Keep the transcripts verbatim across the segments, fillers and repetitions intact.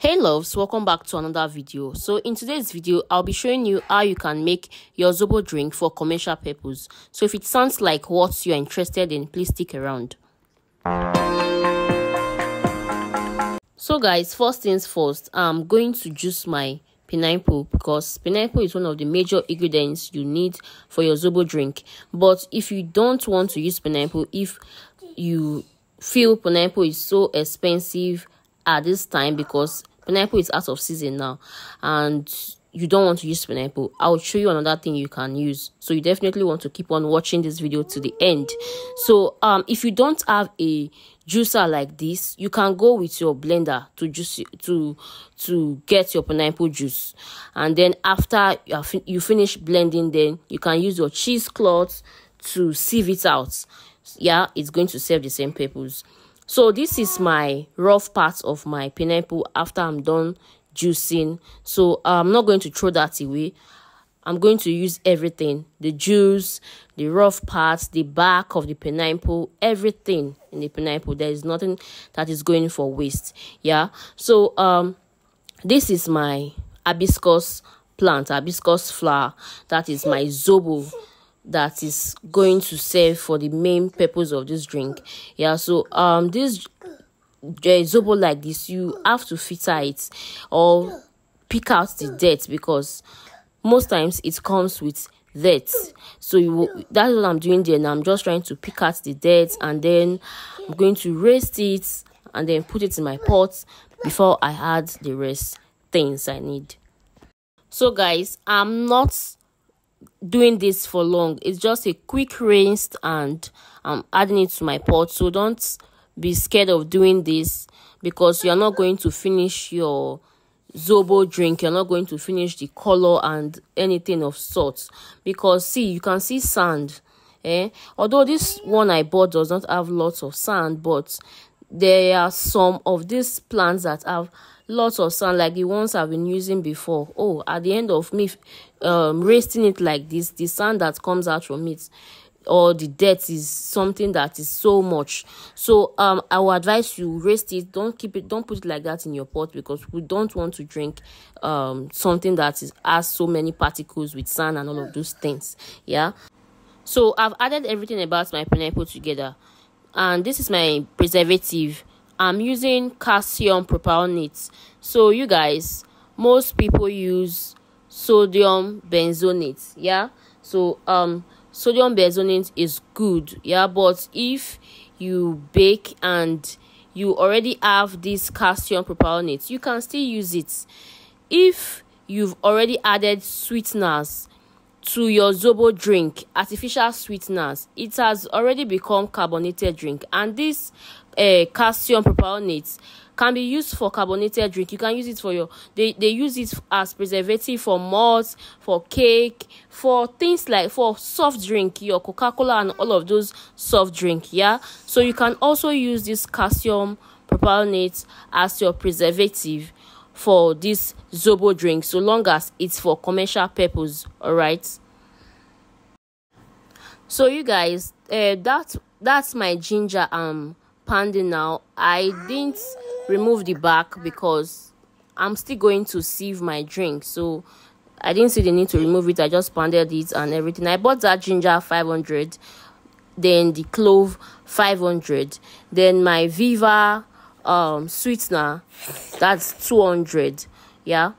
Hey loves, welcome back to another video. So in today's video, I'll be showing you how you can make your Zobo drink for commercial purpose. So if it sounds like what you're interested in, please stick around. So guys, first things first, I'm going to juice my pineapple because pineapple is one of the major ingredients you need for your Zobo drink. But if you don't want to use pineapple, if you feel pineapple is so expensive at this time because pineapple is out of season now and you don't want to use pineapple, I'll show you another thing you can use. So you definitely want to keep on watching this video to the end. So um if you don't have a juicer like this, you can go with your blender to juice to to get your pineapple juice, and then after you finish blending, then you can use your cheesecloth to sieve it out. Yeah, it's going to serve the same purpose. So this is my rough part of my pineapple after I'm done juicing. So I'm not going to throw that away. I'm going to use everything. The juice, the rough parts, the bark of the pineapple, everything in the pineapple. There is nothing that is going for waste. Yeah. So um, this is my hibiscus plant, hibiscus flower. That is my Zobo. That is going to serve for the main purpose of this drink. Yeah, so um this Zobo like this, you have to filter it or pick out the dirt because most times it comes with dirt. So you, that's what I'm doing there now. I'm just trying to pick out the dirt, and then I'm going to raise it and then put it in my pot before I add the rest things I need. So guys, I'm not doing this for long. It's just a quick rinse and I'm adding it to my pot. So don't be scared of doing this because you're not going to finish your Zobo drink. You're not going to finish the color and anything of sorts, because see, you can see sand, eh? Although this one I bought does not have lots of sand, but there are some of these plants that have lots of sand, like the ones I've been using before. Oh, at the end of me um raising it like this, the sand that comes out from it or the dirt is something that is so much. So um I would advise you raise it. Don't keep it, don't put it like that in your pot, because we don't want to drink um something that is has so many particles with sand and all of those things. Yeah, so I've added everything about my pineapple together, and this is my preservative. I'm using calcium propionate. So you guys, most people use sodium benzoate. Yeah, so um sodium benzoate is good. Yeah, but if you bake and you already have this calcium propionate, you can still use it. If you've already added sweeteners to your Zobo drink, artificial sweeteners, it has already become carbonated drink, and this uh, calcium propionate can be used for carbonated drink. You can use it for your they, they use it as preservative for malt, for cake, for things like for soft drink, your Coca-Cola and all of those soft drink. Yeah, so you can also use this calcium propionate as your preservative for this Zobo drink, so long as it's for commercial purpose. All right, so you guys, uh, that that's my ginger I'm pounding now. I didn't remove the bark because I'm still going to sieve my drink, so I didn't see the need to remove it. I just pounded it and everything. I bought that ginger five hundred, then the clove five hundred, then my Viva um sweetener, that's two hundred. Yeah,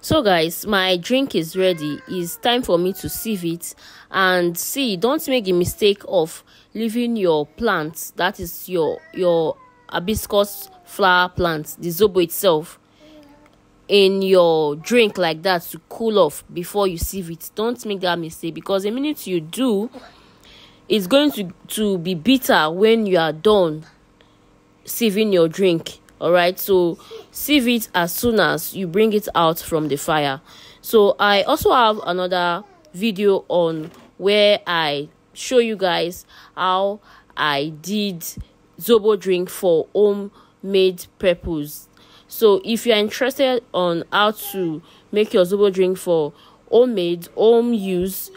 so guys, my drink is ready. It's time for me to sieve it. And see, don't make a mistake of leaving your plant, that is your your hibiscus flower plant, the Zobo itself, in your drink like that to cool off before you sieve it. Don't make that mistake, because the minute you do, it's going to to be bitter when you are done sieving your drink. All right, so sieve it as soon as you bring it out from the fire. So I also have another video on where I show you guys how I did Zobo drink for homemade purpose. So if you are interested on how to make your Zobo drink for homemade home use,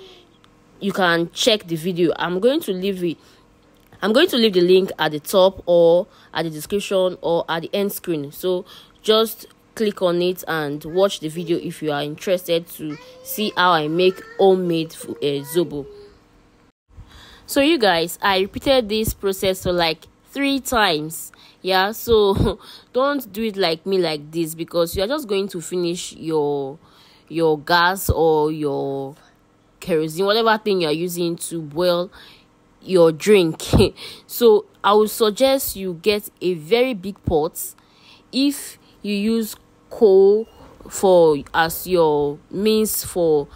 you can check the video. I'm going to leave it. I'm going to leave the link at the top or at the description or at the end screen. So just click on it and watch the video if you are interested to see how I make homemade uh, Zobo. So you guys, I repeated this process for like three times. Yeah, so don't do it like me like this, because you are just going to finish your your gas or your kerosene, whatever thing you are using to boil your drink. So I would suggest you get a very big pot. If you use coal for as your means for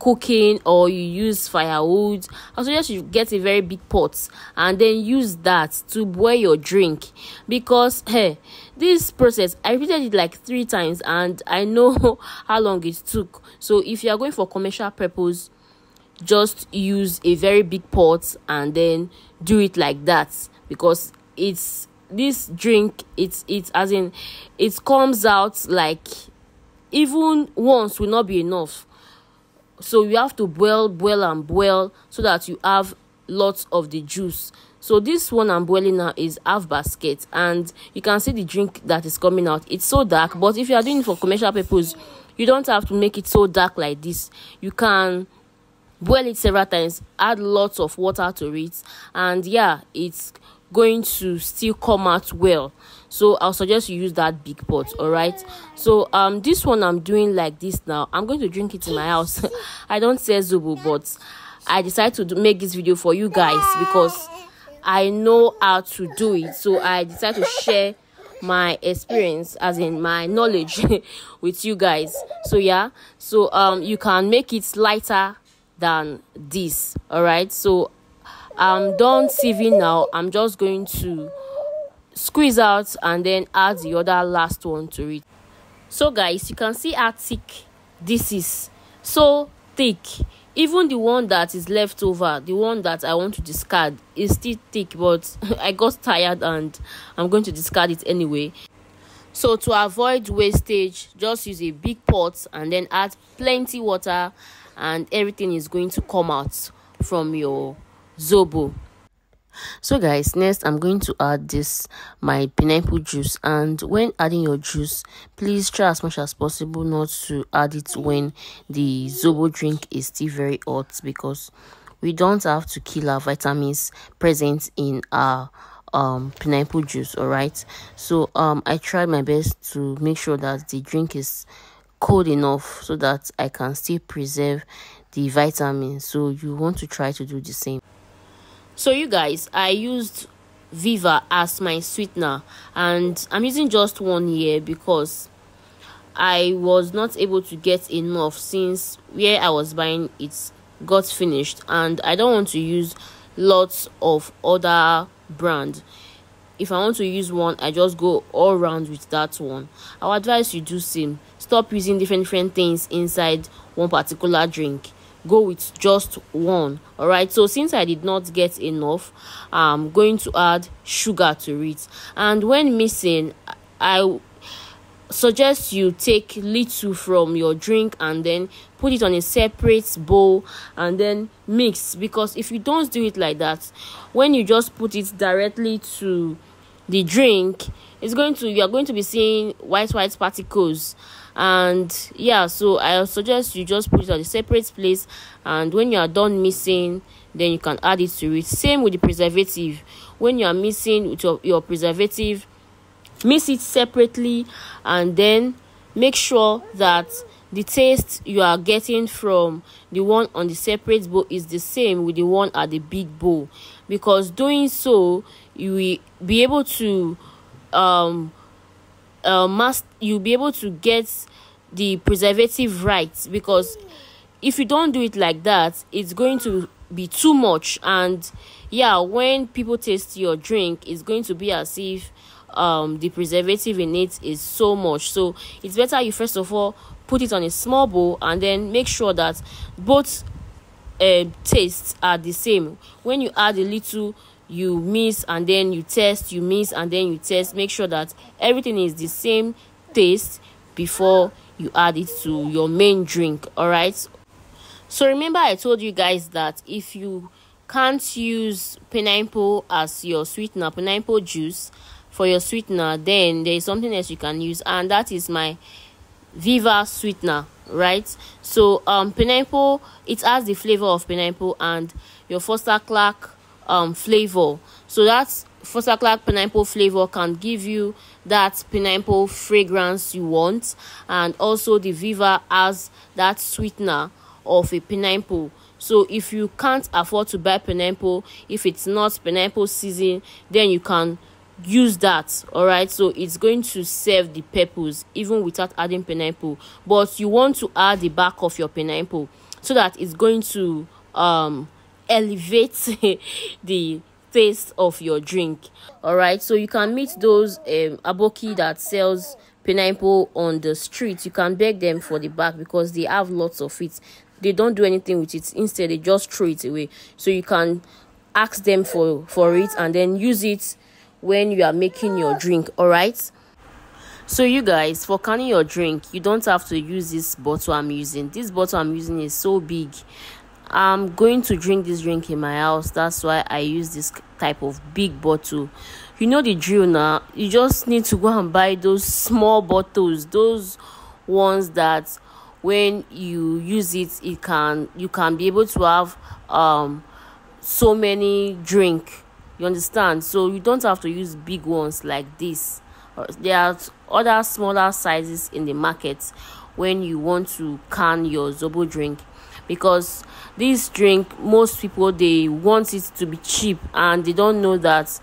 cooking, or you use firewood, I suggest you get a very big pot and then use that to boil your drink, because hey, this process I repeated it like three times and I know how long it took. So if you are going for commercial purpose, just use a very big pot and then do it like that, because it's this drink, it's it's as in it comes out like even once will not be enough. So you have to boil boil and boil so that you have lots of the juice. So this one I'm boiling now is half basket, and you can see the drink that is coming out. It's so dark, but if you are doing it for commercial purpose, you don't have to make it so dark like this. You can boil it several times, add lots of water to it, and yeah, it's going to still come out well. So I'll suggest you use that big pot. All right, so um this one I'm doing like this now. I'm going to drink it in my house. I don't sell Zobo, but I decided to do, make this video for you guys because I know how to do it. So I decided to share my experience, as in my knowledge, with you guys. So yeah, so um you can make it lighter than this. All right, so I'm done sieving now. I'm just going to squeeze out and then add the other last one to it. So guys, you can see how thick this is, so thick. Even the one that is left over, the one that I want to discard, is still thick, but I got tired and I'm going to discard it anyway. So to avoid wastage, just use a big pot and then add plenty water, and everything is going to come out from your Zobo. So guys, next I'm going to add this my pineapple juice, and when adding your juice, please try as much as possible not to add it when the Zobo drink is still very hot, because we don't have to kill our vitamins present in our um pineapple juice. All right, so um I tried my best to make sure that the drink is cold enough so that I can still preserve the vitamins. So you want to try to do the same. So you guys, I used Viva as my sweetener, and I'm using just one here because I was not able to get enough since where I was buying it got finished, and I don't want to use lots of other brand. If I want to use one, I just go all round with that one. I'll advise you do same. Stop using different different things inside one particular drink. Go with just one. All right, so since I did not get enough, I'm going to add sugar to it, and when mixing, I suggest you take little from your drink and then put it on a separate bowl and then mix, because if you don't do it like that, when you just put it directly to the drink, it's going to you are going to be seeing white white particles. And yeah, so I suggest you just put it at a separate place, and when you are done mixing, then you can add it to it. Same with the preservative. When you are mixing with your, your preservative, mix it separately, and then make sure that the taste you are getting from the one on the separate bowl is the same with the one at the big bowl, because doing so, you will be able to um Uh, must you'll be able to get the preservative right. Because if you don't do it like that, it's going to be too much, and yeah, when people taste your drink, it's going to be as if um the preservative in it is so much. So it's better you first of all put it on a small bowl and then make sure that both uh, tastes are the same. When you add a little, you miss, and then you test, you miss, and then you test. Make sure that everything is the same taste before you add it to your main drink. All right, so remember I told you guys that if you can't use pineapple as your sweetener, pineapple juice for your sweetener, then there is something else you can use, and that is my Viva sweetener, right? So um pineapple, it has the flavor of pineapple and your Foster Clark um flavor. So that's Foster Clark pineapple flavor can give you that pineapple fragrance you want, and also the Viva has that sweetener of a pineapple. So if you can't afford to buy pineapple, if it's not pineapple season, then you can use that. All right, so it's going to serve the purpose even without adding pineapple, but you want to add the back of your pineapple so that it's going to um elevate the taste of your drink. All right, so you can meet those um aboki that sells pineapple on the street. You can beg them for the back because they have lots of it. They don't do anything with it. Instead, they just throw it away. So you can ask them for for it and then use it when you are making your drink. All right, so you guys, for canning your drink, you don't have to use this bottle I'm using. This bottle I'm using is so big. I'm going to drink this drink in my house. That's why I use this type of big bottle. You know the drill now. You just need to go and buy those small bottles, those ones that when you use it, it can you can be able to have um so many drink. You understand? So you don't have to use big ones like this. There are other smaller sizes in the market when you want to can your Zobo drink, because this drink, most people, they want it to be cheap and they don't know that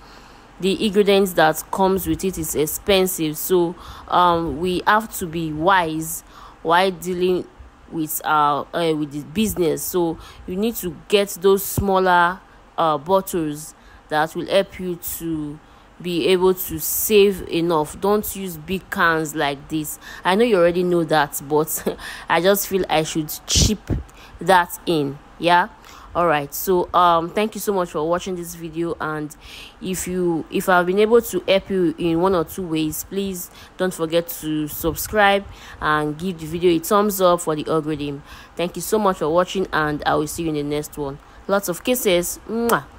the ingredients that comes with it is expensive. So um we have to be wise while dealing with our uh, with the business. So you need to get those smaller uh bottles that will help you to be able to save enough. Don't use big cans like this. I know you already know that, but I just feel I should chip that in. Yeah, all right, so um thank you so much for watching this video, and if you if I've been able to help you in one or two ways, please don't forget to subscribe and give the video a thumbs up for the algorithm. Thank you so much for watching, and I will see you in the next one. Lots of kisses. Mwah.